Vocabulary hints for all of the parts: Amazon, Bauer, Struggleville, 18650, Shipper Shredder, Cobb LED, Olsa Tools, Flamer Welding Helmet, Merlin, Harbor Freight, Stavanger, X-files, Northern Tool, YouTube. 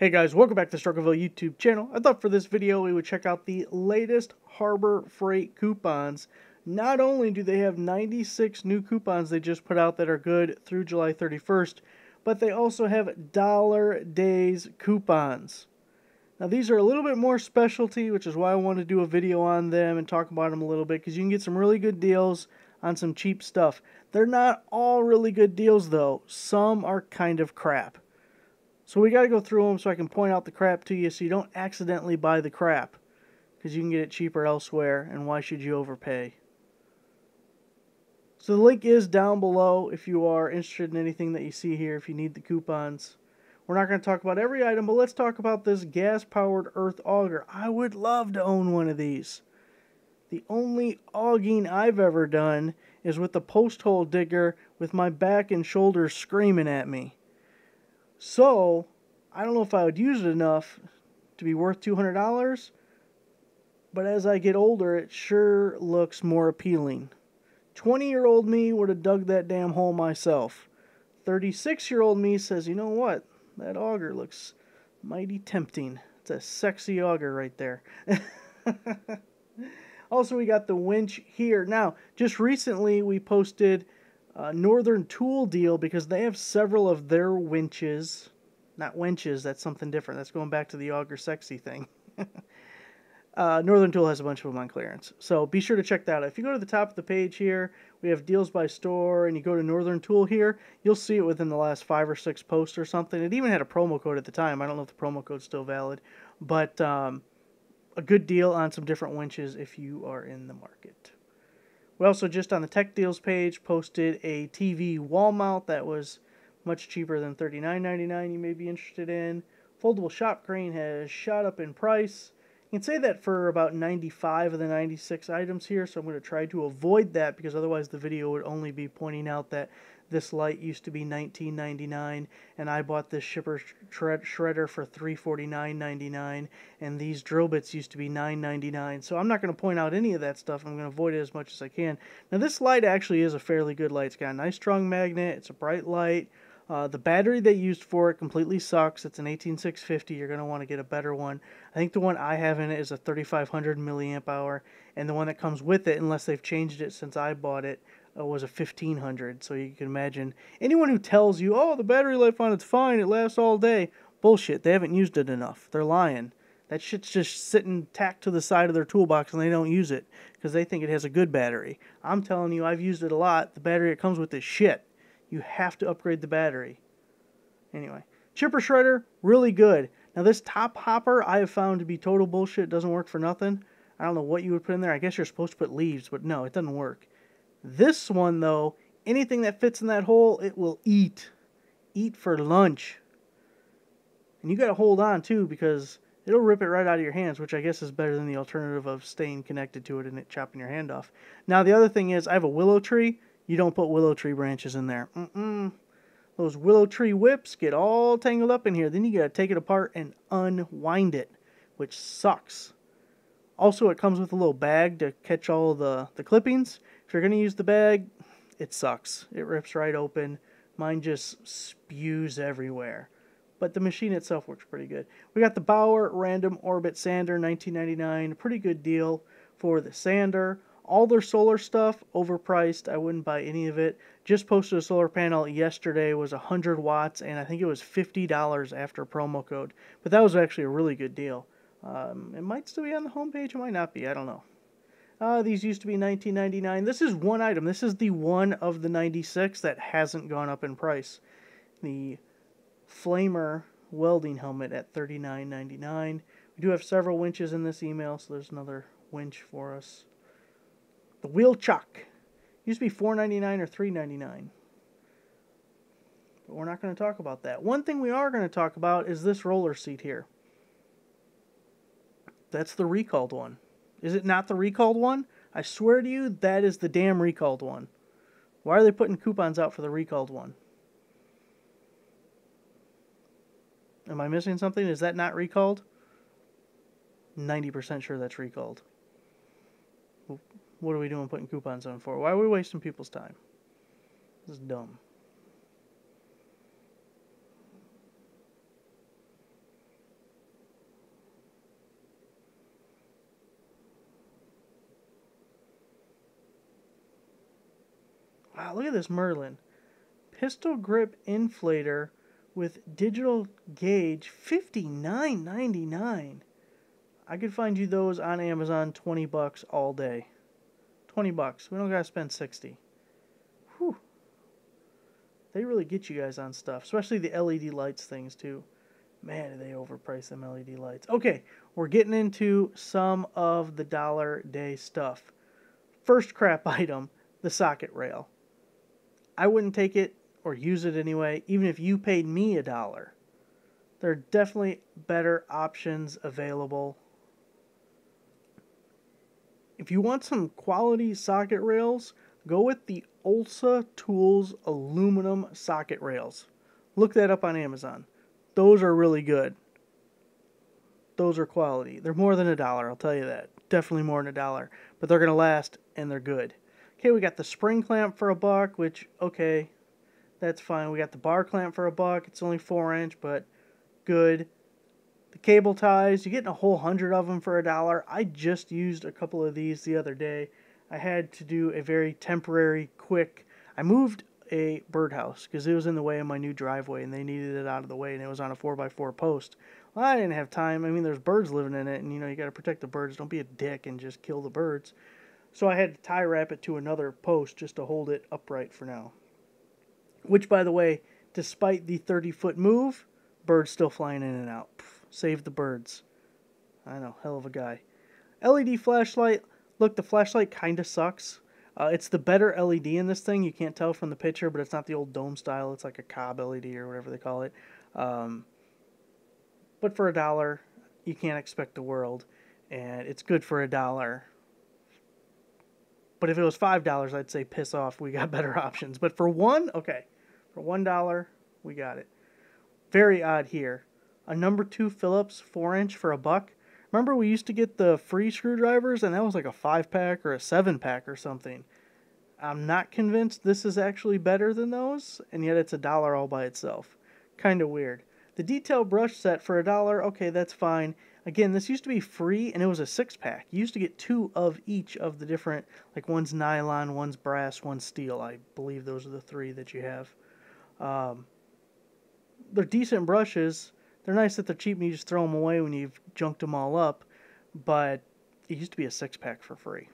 Hey guys, welcome back to the Struggleville YouTube channel. I thought for this video we would check out the latest Harbor Freight coupons. Not only do they have 96 new coupons they just put out that are good through July 31st, but they also have Dollar Days coupons. Now these are a little bit more specialty, which is why I want to do a video on them and talk about them a little bit, because you can get some really good deals on some cheap stuff. They're not all really good deals though. Some are kind of crap. So we got to go through them so I can point out the crap to you so you don't accidentally buy the crap, because you can get it cheaper elsewhere, and why should you overpay? So the link is down below if you are interested in anything that you see here, if you need the coupons. We're not going to talk about every item, but let's talk about this gas-powered earth auger. I would love to own one of these. The only auging I've ever done is with the post hole digger with my back and shoulders screaming at me. So, I don't know if I would use it enough to be worth $200, but as I get older, it sure looks more appealing. 20-year-old me would have dug that damn hole myself. 36-year-old me says, you know what? That auger looks mighty tempting. It's a sexy auger right there. Also, we got the winch here. Now, just recently, we posted Northern Tool deal, because they have several of their winches. Not wenches, that's something different. That's going back to the auger sexy thing. Northern Tool has a bunch of them on clearance, so be sure to check that out. If you go to the top of the page here, we have deals by store, and you go to Northern Tool here, you'll see it within the last 5 or 6 posts or something. It even had a promo code at the time. I don't know if the promo code's still valid, but a good deal on some different winches if you are in the market. We also, just on the tech deals page, posted a TV wall mount that was much cheaper than $39.99 you may be interested in. Foldable shop crane has shot up in price. You can say that for about 95 of the 96 items here, so I'm going to try to avoid that, because otherwise the video would only be pointing out that this light used to be $19.99 and I bought this Shipper Shredder for $349.99 and these drill bits used to be $9.99. So I'm not going to point out any of that stuff. I'm going to avoid it as much as I can. Now this light actually is a fairly good light. It's got a nice strong magnet. It's a bright light. The battery they used for it completely sucks. It's an 18650. You're going to want to get a better one. I think the one I have in it is a 3500 milliamp hour, and the one that comes with it, unless they've changed it since I bought it, was a 1500. So you can imagine anyone who tells you, oh, the battery life on it's fine, it lasts all day. Bullshit. They haven't used it enough. They're lying. That shit's just sitting tacked to the side of their toolbox and they don't use it because they think it has a good battery. I'm telling you, I've used it a lot. The battery that comes with this shit. You have to upgrade the battery. Anyway, Shipper Shredder, really good. Now this top hopper I have found to be total bullshit. It doesn't work for nothing. I don't know what you would put in there. I guess you're supposed to put leaves, but no, it doesn't work. This one though, anything that fits in that hole, it will eat. Eat for lunch. And you got to hold on too, because it'll rip it right out of your hands, which I guess is better than the alternative of staying connected to it and it chopping your hand off. Now the other thing is, I have a willow tree. You don't put willow tree branches in there. Those willow tree whips get all tangled up in here. Then you got to take it apart and unwind it, which sucks. Also, it comes with a little bag to catch all the clippings. If you're going to use the bag, it sucks. It rips right open. Mine just spews everywhere. But the machine itself works pretty good. We got the Bauer Random Orbit Sander, $19.99. Pretty good deal for the sander. All their solar stuff, overpriced. I wouldn't buy any of it. Just posted a solar panel yesterday. It was 100 watts, and I think it was $50 after promo code. But that was actually a really good deal. It might still be on the homepage. It might not be. I don't know. These used to be $19.99. This is one item. This is the one of the 96 that hasn't gone up in price. The Flamer Welding Helmet at $39.99. We do have several winches in this email, so there's another winch for us. The wheel chuck used to be $4.99 or $3.99, but we're not going to talk about that. One thing we are going to talk about is this roller seat here. That's the recalled one. Is it not the recalled one? I swear to you, that is the damn recalled one. Why are they putting coupons out for the recalled one? Am I missing something? Is that not recalled? 90% sure that's recalled. What are we doing putting coupons on for? Why are we wasting people's time? This is dumb. Wow, look at this Merlin. Pistol grip inflator with digital gauge, $59.99. I could find you those on Amazon, 20 bucks all day. 20 bucks. We don't gotta spend 60. Whew. They really get you guys on stuff, especially the LED lights things too. Man, do they overprice them LED lights. Okay, we're getting into some of the dollar day stuff. First crap item, the socket rail. I wouldn't take it or use it anyway, even if you paid me $1. There are definitely better options available. If you want some quality socket rails, go with the Olsa Tools aluminum socket rails. Look that up on Amazon. Those are really good. Those are quality. They're more than $1, I'll tell you that. Definitely more than $1. But they're going to last, and they're good. Okay, we got the spring clamp for $1, which, okay, that's fine. We got the bar clamp for $1. It's only 4-inch, but good. The cable ties, you're getting a whole 100 of them for $1. I just used a couple of these the other day. I had to do a very temporary, quick... I moved a birdhouse because it was in the way of my new driveway and they needed it out of the way, and it was on a 4x4 post. Well, I didn't have time. I mean, there's birds living in it, and you know, you got to protect the birds. Don't be a dick and just kill the birds. So I had to tie wrap it to another post just to hold it upright for now. Which, by the way, despite the 30-foot move, birds still flying in and out. Pff, save the birds. I know, hell of a guy. LED flashlight. Look, the flashlight kind of sucks. It's the better LED in this thing. You can't tell from the picture, but it's not the old dome style. It's like a Cobb LED or whatever they call it. But for $1, you can't expect the world. And it's good for $1. But if it was $5, I'd say piss off. We got better options. But for $1, okay. For $1, we got it. Very odd here. A number 2 Phillips 4-inch for $1. Remember, we used to get the free screwdrivers, and that was like a 5-pack or a 7-pack or something. I'm not convinced this is actually better than those, and yet it's $1 all by itself. Kind of weird. The detail brush set for $1, okay, that's fine. Again, this used to be free, and it was a 6-pack. You used to get 2 of each of the different, like one's nylon, one's brass, one's steel. I believe those are the 3 that you have. They're decent brushes. They're nice that they're cheap and you just throw them away when you've junked them all up, but it used to be a 6-pack for free.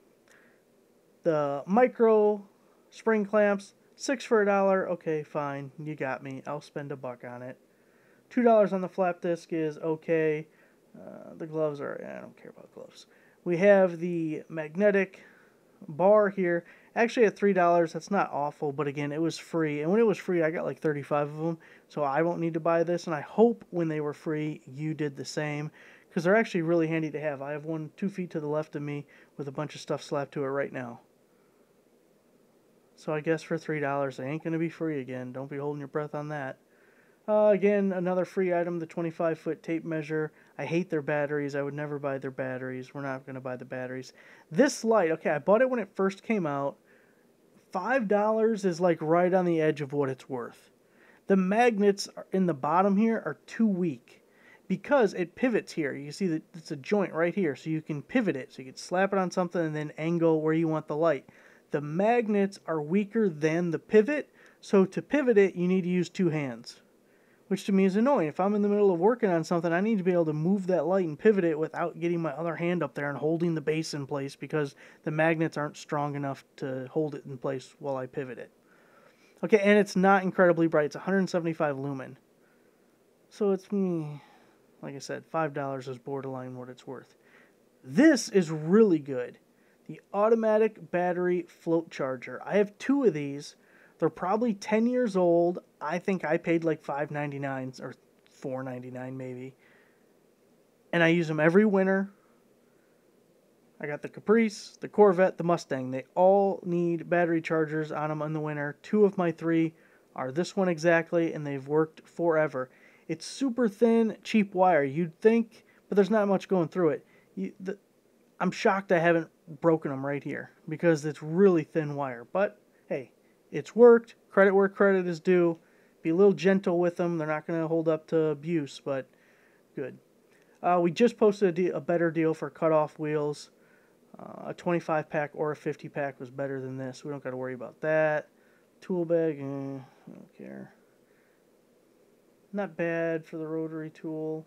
The micro spring clamps, 6 for $1. Okay, fine. You got me. I'll spend $1 on it. $2 on the flap disc is okay. The gloves are... I don't care about gloves. We have the magnetic bar here. Actually, at $3, that's not awful, but again, it was free. And when it was free, I got like 35 of them, so I won't need to buy this. And I hope when they were free, you did the same, because they're actually really handy to have. I have one 2 feet to the left of me with a bunch of stuff slapped to it right now. So I guess for $3, they ain't going to be free again. Don't be holding your breath on that. Again, another free item, the 25-foot tape measure. I hate their batteries. I would never buy their batteries. We're not going to buy the batteries. This light, okay, I bought it when it first came out. $5 is like right on the edge of what it's worth. The magnets in the bottom here are too weak because it pivots here. You see that it's a joint right here, so you can pivot it. So you can slap it on something and then angle where you want the light. The magnets are weaker than the pivot, so to pivot it, you need to use 2 hands, which to me is annoying. If I'm in the middle of working on something, I need to be able to move that light and pivot it without getting my other hand up there and holding the base in place because the magnets aren't strong enough to hold it in place while I pivot it. Okay, and it's not incredibly bright. It's 175 lumen. So it's, like I said, $5 is borderline what it's worth. This is really good. The automatic battery float charger. I have 2 of these. They're probably 10 years old. I think I paid like $5.99 or $4.99 maybe. And I use them every winter. I got the Caprice, the Corvette, the Mustang. They all need battery chargers on them in the winter. 2 of my 3 are this one exactly, and they've worked forever. It's super thin, cheap wire, you'd think, but there's not much going through it. I'm shocked I haven't broken them right here because it's really thin wire. But, hey, it's worked. Credit where credit is due. Be a little gentle with them. They're not going to hold up to abuse, but good. We just posted a better deal for cutoff wheels. A 25-pack or a 50-pack was better than this. We don't got to worry about that. Tool bag, I don't care. Not bad for the rotary tool.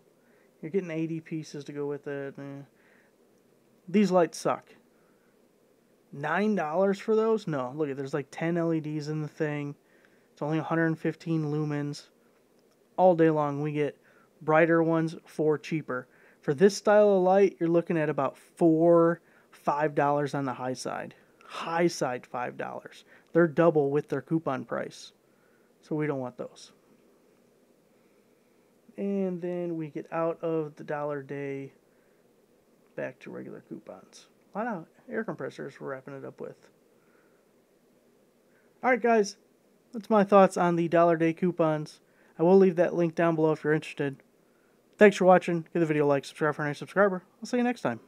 You're getting 80 pieces to go with it. These lights suck. $9 for those? No, look, there's like 10 LEDs in the thing. It's only 115 lumens. All day long we get brighter ones for cheaper. For this style of light, you're looking at about $5 on the high side. High side $5. They're double with their coupon price. So we don't want those. And then we get out of the dollar day back to regular coupons. A lot of air compressors we're wrapping it up with. Alright guys, that's my thoughts on the dollar day coupons. I will leave that link down below if you're interested. Thanks for watching. Give the video a like, subscribe for a new subscriber. I'll see you next time.